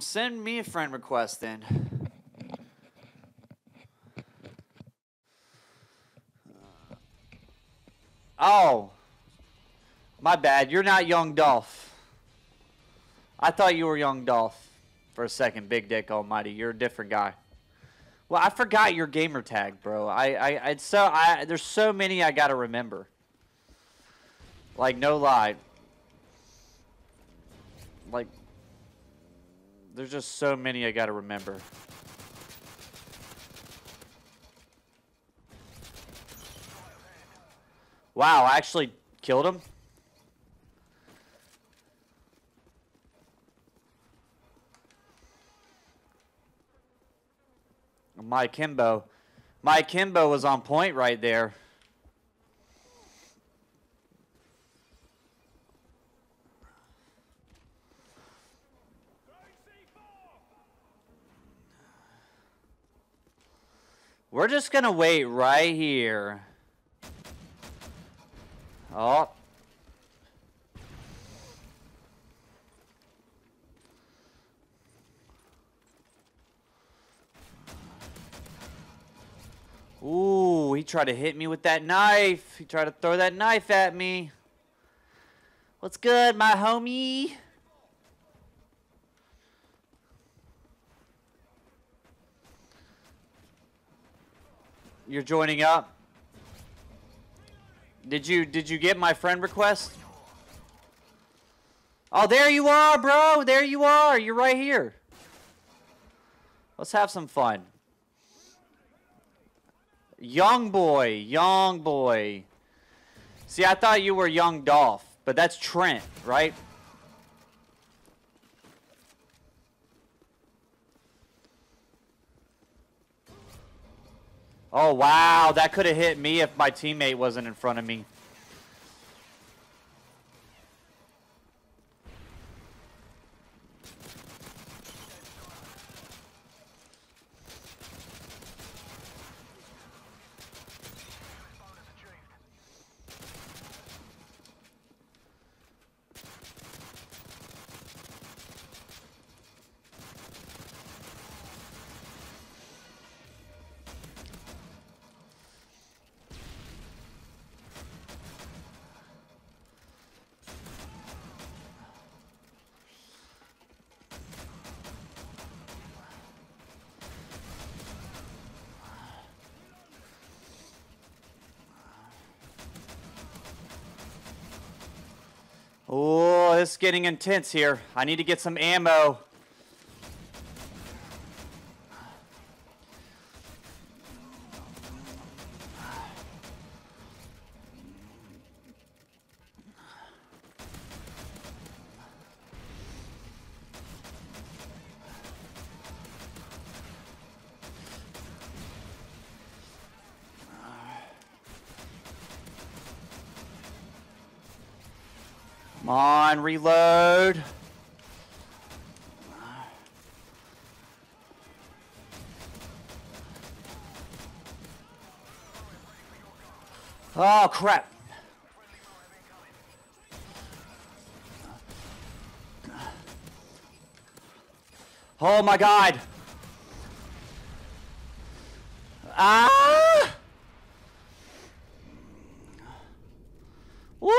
Send me a friend request then. Oh, my bad. You're not Young Dolph. I thought you were Young Dolph for a second, Big Dick Almighty. You're a different guy. Well, I forgot your gamer tag, bro. There's so many I gotta remember. Like, no lie. Like, there's just so many I gotta remember. Wow, I actually killed him. My Kimbo was on point right there. We're just gonna wait right here. Oh. Ooh, he tried to hit me with that knife. He tried to throw that knife at me. What's good, my homie? You're joining up? Did you get my friend request? Oh, there you are, bro. There you are. You're right here. Let's have some fun. Young boy, young boy. See, I thought you were Young Dolph, but that's Trent, right? Oh, wow. That could have hit me if my teammate wasn't in front of me. Oh, this is getting intense here. I need to get some ammo. Come on, reload. Oh, crap. Oh, my God. Ah! Woo!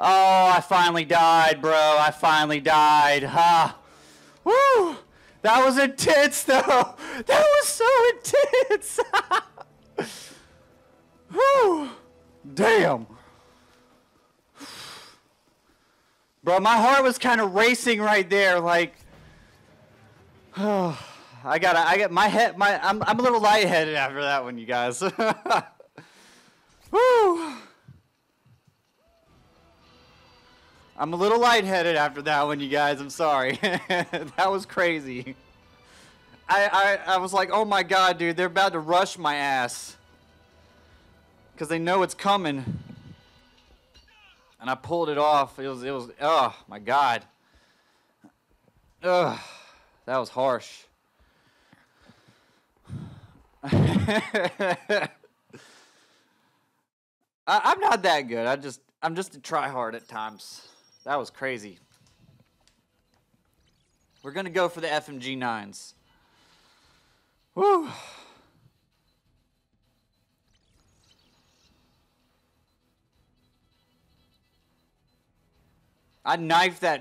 Oh, I finally died, bro. I finally died. Ha. Woo! That was intense, though. That was so intense. Woo! Damn. Bro, my heart was kind of racing right there. Like, oh, I got my head. I'm a little lightheaded after that one, you guys. Woo! I'm a little lightheaded after that one, you guys. I'm sorry. That was crazy. I was like, oh my god, dude, they're about to rush my ass. Because they know it's coming. And I pulled it off. It was, oh my god. Ugh, that was harsh. I'm not that good. I'm just a tryhard at times. That was crazy. We're gonna go for the FMG 9s. Woo! I knifed that.